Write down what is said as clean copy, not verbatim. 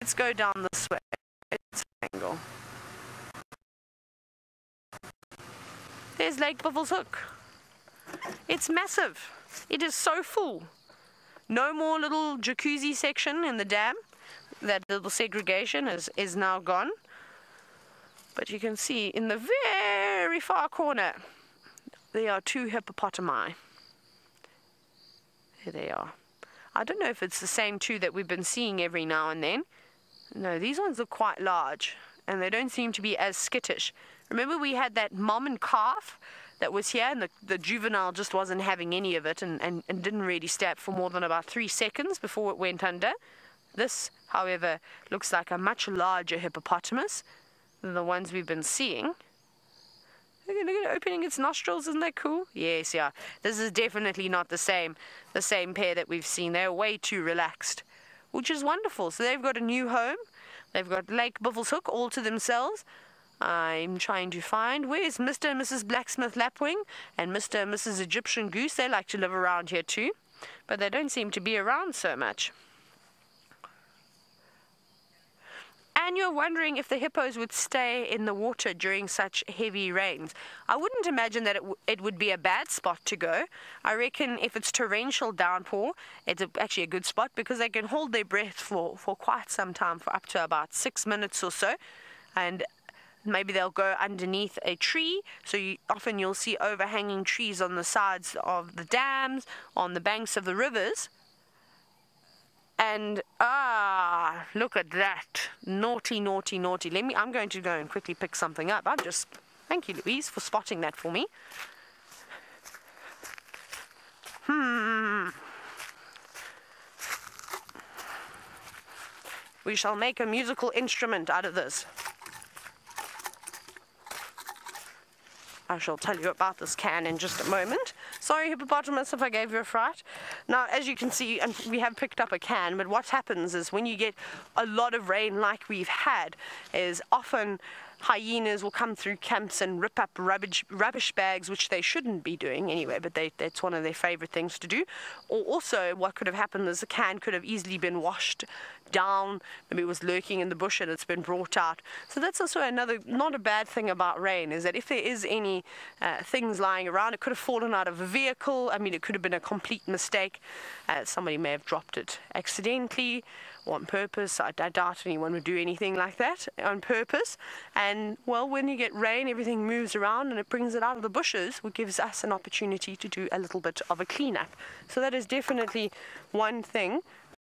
Let's go down this way. It's an angle. There's Lake Buffleshoek. It's massive. It is so full. No more little jacuzzi section in the dam. That little segregation is now gone. But you can see in the very far corner, there are two hippopotami. There they are. I don't know if it's the same two that we've been seeing every now and then. No, these ones look quite large, and they don't seem to be as skittish. Remember we had that mom and calf that was here, and the juvenile just wasn't having any of it and didn't really stab for more than about 3 seconds before it went under. This, however, looks like a much larger hippopotamus than the ones we've been seeing. Look at it opening its nostrils, isn't that cool? Yes, yeah. This is definitely not the same pair that we've seen. They're way too relaxed, which is wonderful. So they've got a new home. They've got Lake Buffleshoek all to themselves. I'm trying to find, where's Mr. and Mrs. Blacksmith Lapwing and Mr. and Mrs. Egyptian Goose? They like to live around here too, but they don't seem to be around so much. And you're wondering if the hippos would stay in the water during such heavy rains. I wouldn't imagine that it would be a bad spot to go. I reckon if it's torrential downpour, it's actually a good spot because they can hold their breath for quite some time, for up to about 6 minutes or so. And maybe they'll go underneath a tree. So often you'll see overhanging trees on the sides of the dams, on the banks of the rivers. And look at that, naughty, naughty, naughty. I'm going to go and quickly pick something up. Thank you, Louise, for spotting that for me. We shall make a musical instrument out of this. I shall tell you about this can in just a moment. Sorry, hippopotamus, if I gave you a fright. Now, as you can see, and we have picked up a can, but what happens is when you get a lot of rain like we've had, is often hyenas will come through camps and rip up rubbish bags, which they shouldn't be doing anyway, but that's one of their favorite things to do. Or also what could have happened is the can could have easily been washed down. Maybe it was lurking in the bush and it's been brought out. So that's also another not a bad thing about rain, is that if there is any things lying around, it could have fallen out of a vehicle. I mean, it could have been a complete mistake. Somebody may have dropped it accidentally or on purpose. I doubt anyone would do anything like that on purpose. And well, when you get rain, everything moves around and it brings it out of the bushes, which gives us an opportunity to do a little bit of a cleanup. So that is definitely one thing